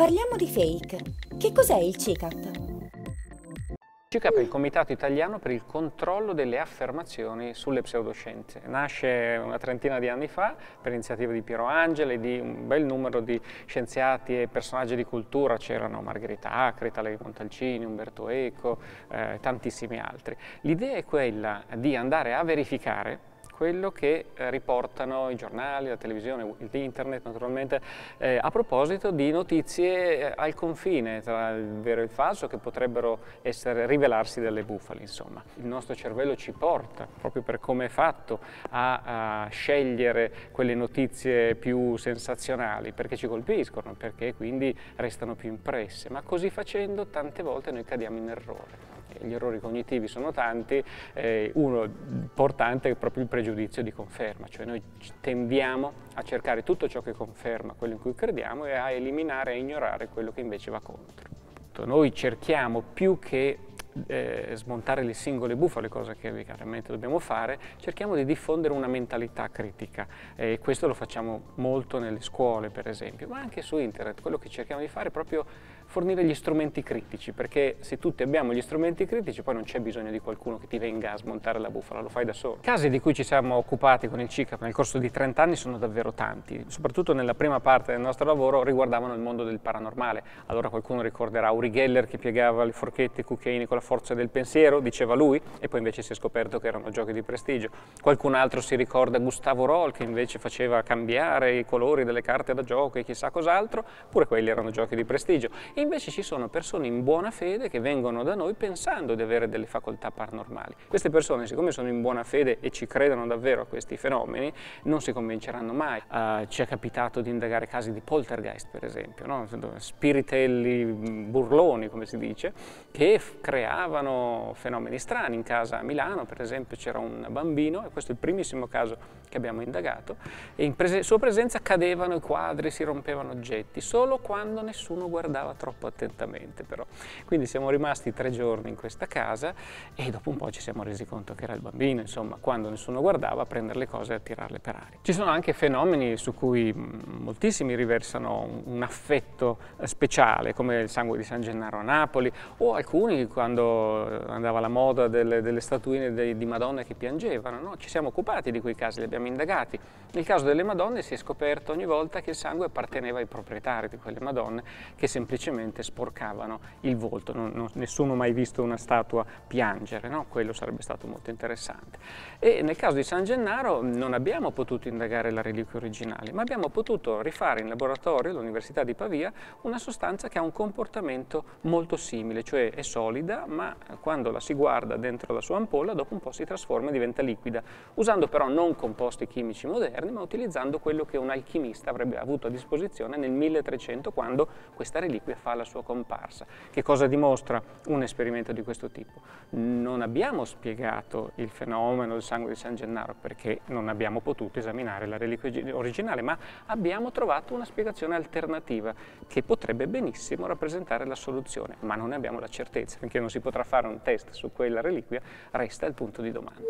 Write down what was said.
Parliamo di fake. Che cos'è il CICAP? CICAP è il Comitato Italiano per il Controllo delle Affermazioni sulle Pseudoscienze. Nasce una trentina di anni fa per iniziativa di Piero Angela e di un bel numero di scienziati e personaggi di cultura. C'erano Margherita Acre, Rita Levi Montalcini, Umberto Eco, tantissimi altri. L'idea è quella di andare a verificare quello che riportano i giornali, la televisione, l'internet naturalmente, a proposito di notizie al confine tra il vero e il falso, che potrebbero rivelarsi delle bufale, insomma. Il nostro cervello ci porta, proprio per come è fatto, a scegliere quelle notizie più sensazionali, perché ci colpiscono, perché quindi restano più impresse, ma così facendo tante volte noi cadiamo in errore. Gli errori cognitivi sono tanti, uno importante è proprio il pregiudizio di conferma, cioè noi tendiamo a cercare tutto ciò che conferma quello in cui crediamo e a eliminare e ignorare quello che invece va contro. Noi cerchiamo, più che smontare le singole bufale, cosa che chiaramente dobbiamo fare, cerchiamo di diffondere una mentalità critica, e questo lo facciamo molto nelle scuole per esempio, ma anche su internet. Quello che cerchiamo di fare è proprio fornire gli strumenti critici, perché se tutti abbiamo gli strumenti critici poi non c'è bisogno di qualcuno che ti venga a smontare la bufala, lo fai da solo. I casi di cui ci siamo occupati con il CICAP nel corso di 30 anni sono davvero tanti, soprattutto nella prima parte del nostro lavoro riguardavano il mondo del paranormale. Allora qualcuno ricorderà Uri Geller che piegava le forchette e cucchiaini con la forza del pensiero, diceva lui, e poi invece si è scoperto che erano giochi di prestigio. Qualcun altro si ricorda Gustavo Rol che invece faceva cambiare i colori delle carte da gioco e chissà cos'altro, pure quelli erano giochi di prestigio. Invece ci sono persone in buona fede che vengono da noi pensando di avere delle facoltà paranormali. Queste persone, siccome sono in buona fede e ci credono davvero a questi fenomeni, non si convinceranno mai. Ci è capitato di indagare casi di poltergeist, per esempio, no? Spiritelli burloni, come si dice, che creavano fenomeni strani. In casa a Milano, per esempio, c'era un bambino, e questo è il primissimo caso che abbiamo indagato, e in sua presenza cadevano i quadri, si rompevano oggetti, solo quando nessuno guardava troppo attentamente però. Quindi siamo rimasti 3 giorni in questa casa e dopo un po' ci siamo resi conto che era il bambino, insomma, quando nessuno guardava, a prendere le cose e a tirarle per aria. Ci sono anche fenomeni su cui moltissimi riversano un affetto speciale, come il sangue di San Gennaro a Napoli, o alcuni quando andava la moda delle statuine di Madonna che piangevano, no? Ci siamo occupati di quei casi, li abbiamo indagati. Nel caso delle Madonne si è scoperto ogni volta che il sangue apparteneva ai proprietari di quelle Madonne, che semplicemente sporcavano il volto. Nessuno ha mai visto una statua piangere, no? Quello sarebbe stato molto interessante. E nel caso di San Gennaro non abbiamo potuto indagare la reliquia originale, ma abbiamo potuto rifare in laboratorio all'Università di Pavia una sostanza che ha un comportamento molto simile, cioè è solida, ma quando la si guarda dentro la sua ampolla dopo un po' si trasforma e diventa liquida, usando però non composti chimici moderni, ma utilizzando quello che un alchimista avrebbe avuto a disposizione nel 1300, quando questa reliquia fa la sua comparsa. Che cosa dimostra un esperimento di questo tipo? Non abbiamo spiegato il fenomeno del sangue di San Gennaro perché non abbiamo potuto esaminare la reliquia originale, ma abbiamo trovato una spiegazione alternativa che potrebbe benissimo rappresentare la soluzione, ma non ne abbiamo la certezza. Finché non si potrà fare un test su quella reliquia, resta il punto di domanda.